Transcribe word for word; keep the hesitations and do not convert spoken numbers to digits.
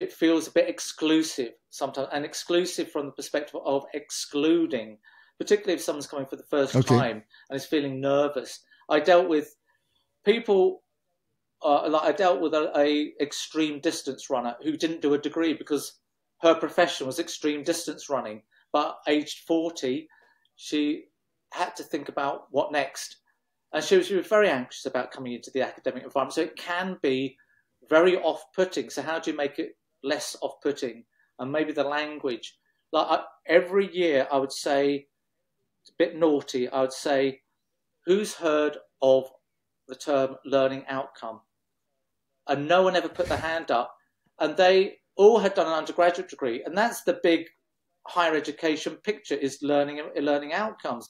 it feels a bit exclusive sometimes, and exclusive from the perspective of excluding, particularly if someone's coming for the first okay. time and is feeling nervous. I dealt with people, uh, like I dealt with a, a extreme distance runner who didn't do a degree because her profession was extreme distance running. But aged forty, she had to think about what next. And she was, she was very anxious about coming into the academic environment. So it can be very off-putting. So how do you make it less off-putting? And maybe the language. Like I, every year, I would say, it's a bit naughty, I would say, who's heard of the term learning outcome? And no one ever put their hand up. And they all had done an undergraduate degree. And that's the big higher education picture, is learning learning outcomes.